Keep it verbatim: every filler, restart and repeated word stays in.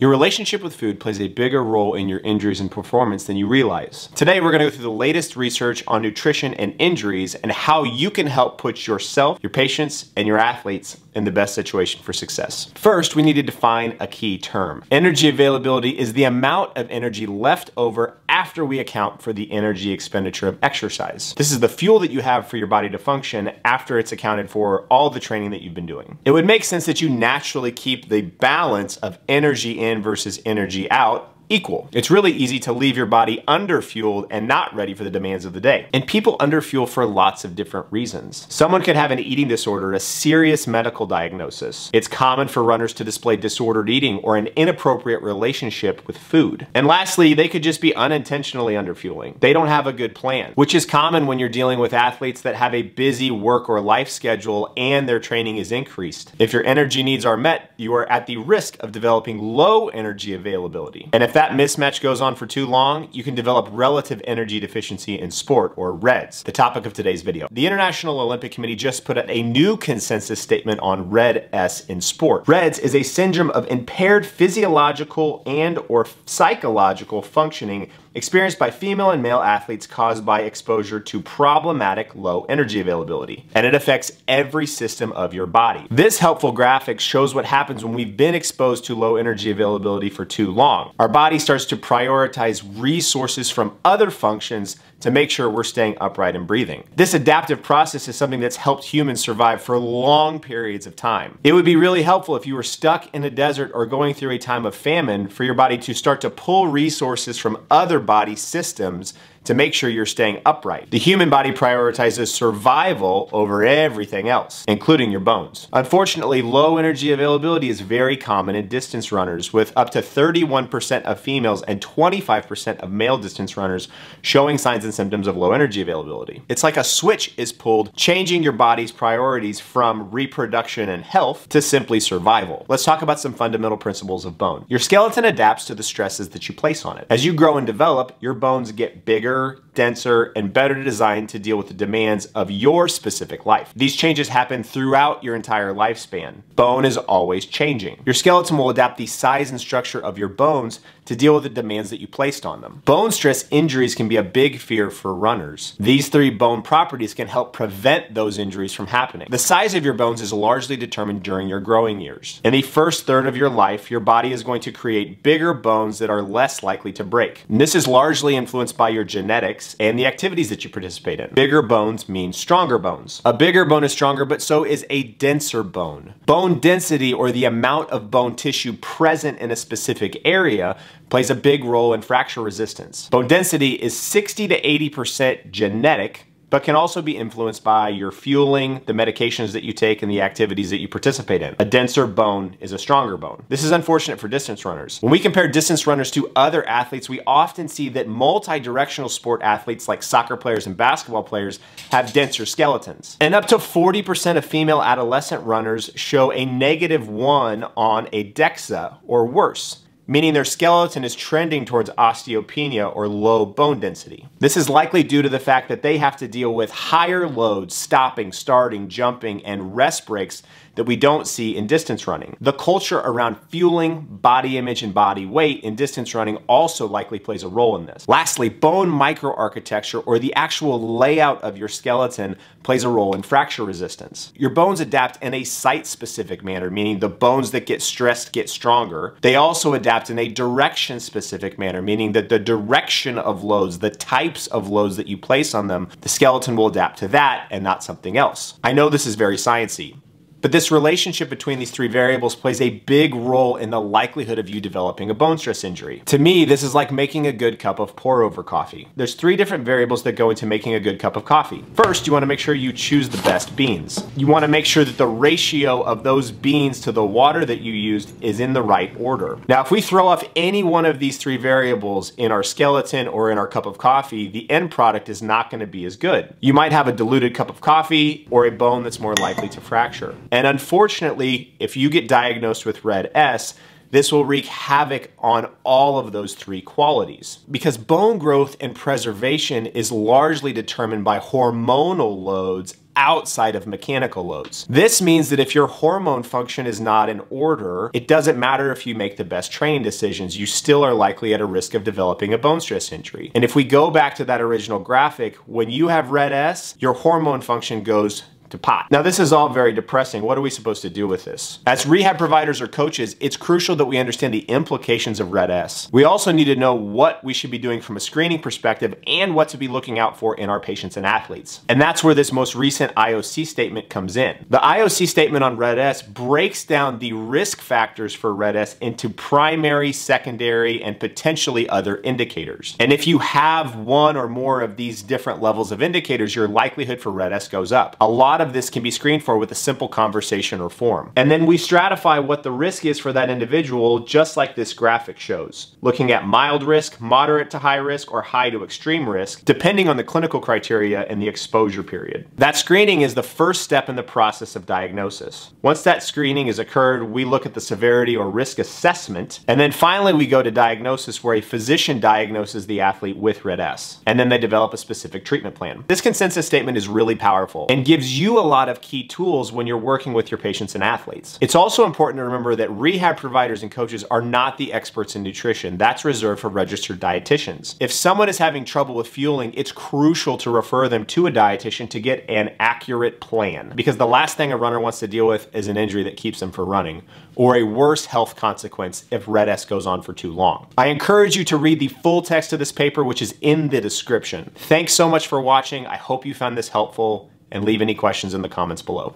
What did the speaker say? Your relationship with food plays a bigger role in your injuries and performance than you realize. Today, we're gonna go through the latest research on nutrition and injuries and how you can help put yourself, your patients, and your athletes in the best situation for success. First, we need to define a key term. Energy availability is the amount of energy left over after we account for the energy expenditure of exercise. This is the fuel that you have for your body to function after it's accounted for all the training that you've been doing. It would make sense that you naturally keep the balance of energy in versus energy out equal. It's really easy to leave your body underfueled and not ready for the demands of the day. And people underfuel for lots of different reasons. Someone could have an eating disorder, a serious medical diagnosis. It's common for runners to display disordered eating or an inappropriate relationship with food. And lastly, they could just be unintentionally underfueling. They don't have a good plan, which is common when you're dealing with athletes that have a busy work or life schedule and their training is increased. If your energy needs are met, you are at the risk of developing low energy availability. And if If that mismatch goes on for too long, you can develop relative energy deficiency in sport, or REDS, the topic of today's video. The International Olympic Committee just put out a new consensus statement on REDS in sport. REDS is a syndrome of impaired physiological and or psychological functioning experienced by female and male athletes caused by exposure to problematic low energy availability. And it affects every system of your body. This helpful graphic shows what happens when we've been exposed to low energy availability for too long. Our body starts to prioritize resources from other functions to make sure we're staying upright and breathing. This adaptive process is something that's helped humans survive for long periods of time. It would be really helpful if you were stuck in a desert or going through a time of famine for your body to start to pull resources from other body systems to make sure you're staying upright. The human body prioritizes survival over everything else, including your bones. Unfortunately, low energy availability is very common in distance runners, with up to thirty-one percent of females and twenty-five percent of male distance runners showing signs and symptoms of low energy availability. It's like a switch is pulled, changing your body's priorities from reproduction and health to simply survival. Let's talk about some fundamental principles of bone. Your skeleton adapts to the stresses that you place on it. As you grow and develop, your bones get bigger, denser, and better designed to deal with the demands of your specific life. These changes happen throughout your entire lifespan. Bone is always changing. Your skeleton will adapt the size and structure of your bones to deal with the demands that you placed on them. Bone stress injuries can be a big fear for runners. These three bone properties can help prevent those injuries from happening. The size of your bones is largely determined during your growing years. In the first third of your life, your body is going to create bigger bones that are less likely to break. And this is largely influenced by your genetics and the activities that you participate in. Bigger bones mean stronger bones. A bigger bone is stronger, but so is a denser bone. Bone density, or the amount of bone tissue present in a specific area, plays a big role in fracture resistance. Bone density is sixty to eighty percent genetic, but can also be influenced by your fueling, the medications that you take, and the activities that you participate in. A denser bone is a stronger bone. This is unfortunate for distance runners. When we compare distance runners to other athletes, we often see that multi-directional sport athletes like soccer players and basketball players have denser skeletons. And up to forty percent of female adolescent runners show a negative one on a DEXA or worse, meaning their skeleton is trending towards osteopenia or low bone density. This is likely due to the fact that they have to deal with higher loads, stopping, starting, jumping, and rest breaks that we don't see in distance running. The culture around fueling, body image, and body weight in distance running also likely plays a role in this. Lastly, bone microarchitecture, or the actual layout of your skeleton, plays a role in fracture resistance. Your bones adapt in a site-specific manner, meaning the bones that get stressed get stronger. They also adapt in a direction-specific manner, meaning that the direction of loads, the types of loads that you place on them, the skeleton will adapt to that and not something else. I know this is very sciencey, but this relationship between these three variables plays a big role in the likelihood of you developing a bone stress injury. To me, this is like making a good cup of pour-over coffee. There's three different variables that go into making a good cup of coffee. First, you wanna make sure you choose the best beans. You wanna make sure that the ratio of those beans to the water that you used is in the right order. Now, if we throw off any one of these three variables in our skeleton or in our cup of coffee, the end product is not gonna be as good. You might have a diluted cup of coffee or a bone that's more likely to fracture. And unfortunately, if you get diagnosed with REDS, This will wreak havoc on all of those three qualities. Because bone growth and preservation is largely determined by hormonal loads outside of mechanical loads. This means that if your hormone function is not in order, it doesn't matter if you make the best training decisions, you still are likely at a risk of developing a bone stress injury. And if we go back to that original graphic, when you have REDS, your hormone function goes to pot. Now this is all very depressing. What are we supposed to do with this? As rehab providers or coaches, it's crucial that we understand the implications of REDS. We also need to know what we should be doing from a screening perspective and what to be looking out for in our patients and athletes. And that's where this most recent I O C statement comes in. The I O C statement on REDS breaks down the risk factors for REDS into primary, secondary, and potentially other indicators. And if you have one or more of these different levels of indicators, your likelihood for REDS goes up. A lot of this can be screened for with a simple conversation or form. And then we stratify what the risk is for that individual, just like this graphic shows, looking at mild risk, moderate to high risk, or high to extreme risk, depending on the clinical criteria and the exposure period. That screening is the first step in the process of diagnosis. Once that screening has occurred, we look at the severity or risk assessment, and then finally we go to diagnosis, where a physician diagnoses the athlete with REDS, and then they develop a specific treatment plan. This consensus statement is really powerful and gives you you a lot of key tools when you're working with your patients and athletes. It's also important to remember that rehab providers and coaches are not the experts in nutrition. That's reserved for registered dietitians. If someone is having trouble with fueling, it's crucial to refer them to a dietitian to get an accurate plan, because the last thing a runner wants to deal with is an injury that keeps them from running, or a worse health consequence if REDS goes on for too long. I encourage you to read the full text of this paper, which is in the description. Thanks so much for watching. I hope you found this helpful, and leave any questions in the comments below.